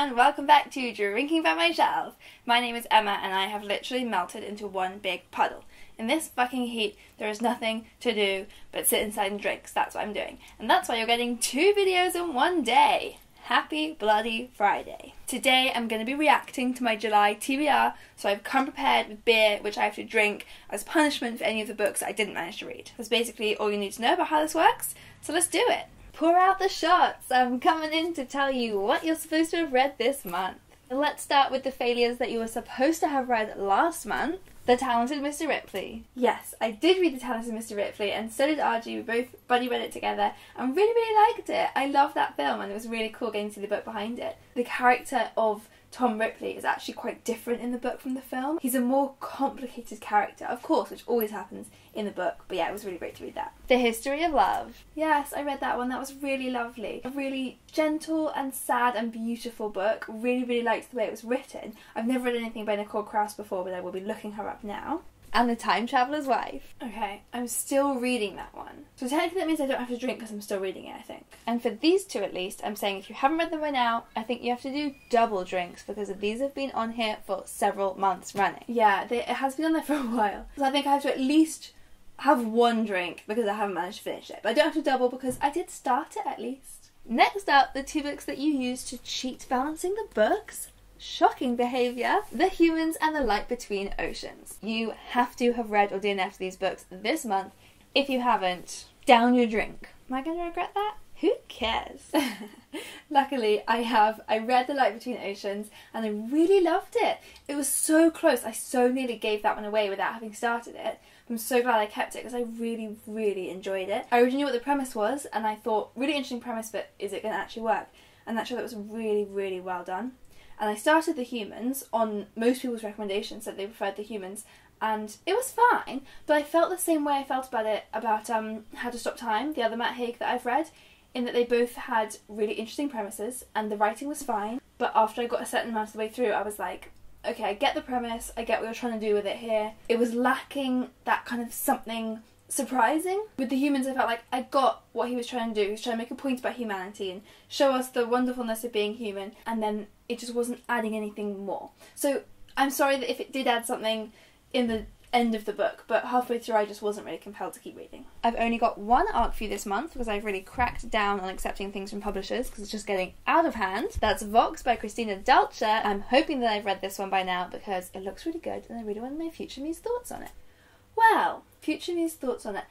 and welcome back to Drinking By My Shelf. My name is Emma and I have literally melted into one big puddle. In this fucking heat, there is nothing to do but sit inside and drink, so that's what I'm doing. And that's why you're getting two videos in one day. Happy bloody Friday. Today I'm going to be reacting to my July TBR, so I've come prepared with beer, which I have to drink as punishment for any of the books I didn't manage to read. That's basically all you need to know about how this works, so let's do it. Pour out the shots! I'm coming in to tell you what you're supposed to have read this month. Let's start with the failures that you were supposed to have read last month. The Talented Mr. Ripley. Yes, I did read The Talented Mr. Ripley, and so did RG. We both buddy read it together and really liked it. I love that film and it was really cool getting to see the book behind it. The character of Tom Ripley is actually quite different in the book from the film. He's a more complicated character, of course, which always happens in the book, but yeah, it was really great to read that. The History of Love. Yes, I read that one. That was really lovely. A really gentle and sad and beautiful book. Really liked the way it was written. I've never read anything by Nicole Krauss before, but I will be looking her up now. And The Time Traveller's Wife. Okay, I'm still reading that one. So technically that means I don't have to drink because I'm still reading it, I think. And for these two at least, I'm saying if you haven't read them by now, I think you have to do double drinks because these have been on here for several months running. Yeah, it has been on there for a while. So I think I have to at least have one drink because I haven't managed to finish it. But I don't have to double because I did start it at least. Next up, the two books that you used to cheat balancing the books. Shocking behaviour. The Humans and The Light Between Oceans. You have to have read or DNF'd these books this month. If you haven't, down your drink. Am I going to regret that? Who cares? Luckily, I read The Light Between Oceans and I really loved it. It was so close. I so nearly gave that one away without having started it. I'm so glad I kept it because I really enjoyed it. I already knew what the premise was and I thought, really interesting premise, but is it going to actually work? And actually that was really well done. And I started The Humans on most people's recommendations that they preferred The Humans, and it was fine, but I felt the same way I felt about it, about How to Stop Time, the other Matt Haig that I've read, in that they both had really interesting premises, and the writing was fine, but after I got a certain amount of the way through, I was like, okay, I get the premise, I get what you're trying to do with it here. It was lacking that kind of something surprising. With The Humans, I felt like I got what he was trying to do. He was trying to make a point about humanity and show us the wonderfulness of being human, and then it just wasn't adding anything more. So I'm sorry that if it did add something in the end of the book, but halfway through I just wasn't really compelled to keep reading. I've only got one ARC for you this month because I've really cracked down on accepting things from publishers because it's just getting out of hand. That's Vox by Christina Dalcher. I'm hoping that I've read this one by now because it looks really good and I really want to know Future Me's thoughts on it. Well, Future Me's thoughts on it.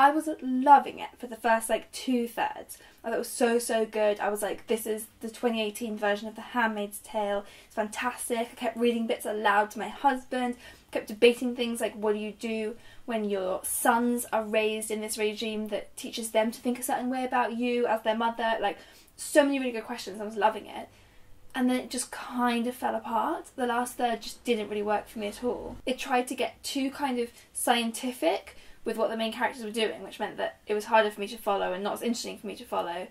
I was loving it for the first like 2/3. I thought it was so good. I was like, this is the 2018 version of The Handmaid's Tale. It's fantastic. I kept reading bits aloud to my husband. I kept debating things like, what do you do when your sons are raised in this regime that teaches them to think a certain way about you as their mother? Like, so many really good questions. I was loving it. And then it just kind of fell apart. The last third just didn't really work for me at all. It tried to get too kind of scientific with what the main characters were doing, which meant that it was harder for me to follow and not as interesting for me to follow,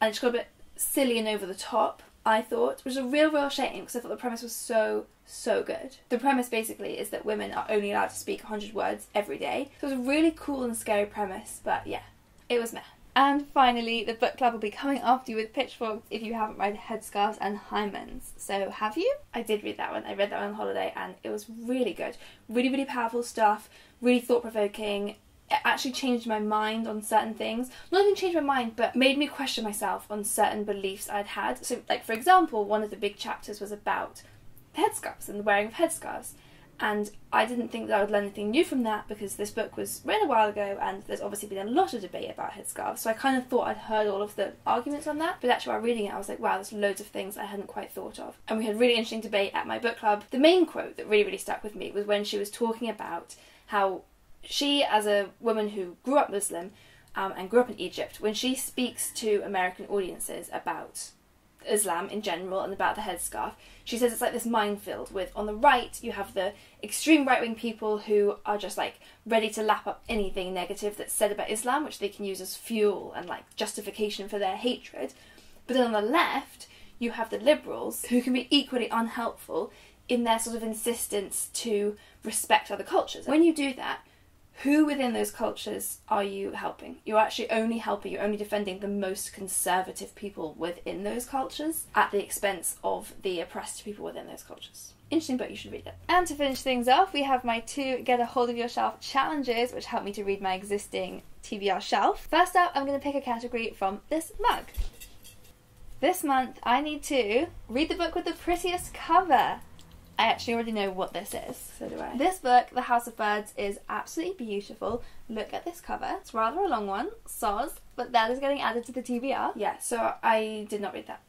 and it just got a bit silly and over the top, I thought, which is a real shame because I thought the premise was so good. The premise basically is that women are only allowed to speak 100 words every day, so it was a really cool and scary premise, but yeah, it was meh. And finally, the book club will be coming after you with pitchforks if you haven't read Headscarves and Hymens. So, have you? I did read that one. I read that one on holiday and it was really good. Really powerful stuff, really thought-provoking. It actually changed my mind on certain things. Not even changed my mind, but made me question myself on certain beliefs I'd had. So, like, for example, one of the big chapters was about headscarves and the wearing of headscarves. And I didn't think that I would learn anything new from that because this book was written a while ago and there's obviously been a lot of debate about headscarves, so I kind of thought I'd heard all of the arguments on that, but actually while reading it I was like, wow, there's loads of things I hadn't quite thought of. And we had a really interesting debate at my book club. The main quote that really stuck with me was when she was talking about how she, as a woman who grew up Muslim and grew up in Egypt, when she speaks to American audiences about Islam in general and about the headscarf, she says it's like this minefield with, on the right you have the extreme right-wing people who are just like ready to lap up anything negative that's said about Islam, which they can use as fuel and like justification for their hatred, but then on the left you have the liberals who can be equally unhelpful in their sort of insistence to respect other cultures. When you do that, who within those cultures are you helping? You're actually only helping, you're only defending the most conservative people within those cultures at the expense of the oppressed people within those cultures. Interesting book, you should read it. And to finish things off, we have my 2 Get a Hold of Your Shelf challenges, which help me to read my existing TBR shelf. First up, I'm going to pick a category from this mug. This month, I need to read the book with the prettiest cover. I actually already know what this is. So do I. This book, The House of Birds, is absolutely beautiful. Look at this cover. It's rather a long one, soz, but that is getting added to the TBR. Yeah, so I did not read that.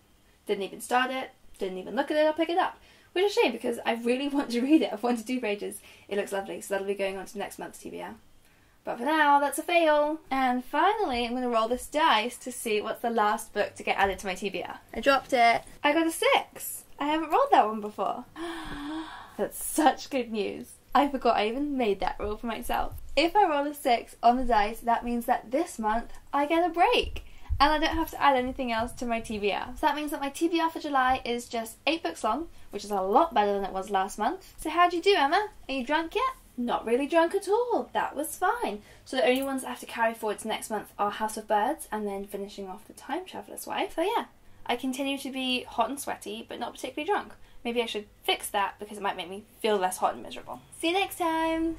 Didn't even start it, didn't even look at it or pick it up. Which is a shame because I really want to read it. I've wanted 2 pages. It looks lovely, so that'll be going on to next month's TBR. But for now, that's a fail. And finally, I'm going to roll this dice to see what's the last book to get added to my TBR. I dropped it. I got a 6. I haven't rolled that one before. That's such good news. I forgot I even made that rule for myself. If I roll a 6 on the dice, that means that this month I get a break. And I don't have to add anything else to my TBR. So that means that my TBR for July is just 8 books long, which is a lot better than it was last month. So how'd you do, Emma? Are you drunk yet? Not really drunk at all. That was fine. So the only ones I have to carry forward to next month are House of Birds and then finishing off The Time Traveller's Wife. So yeah. I continue to be hot and sweaty, but not particularly drunk. Maybe I should fix that because it might make me feel less hot and miserable. See you next time!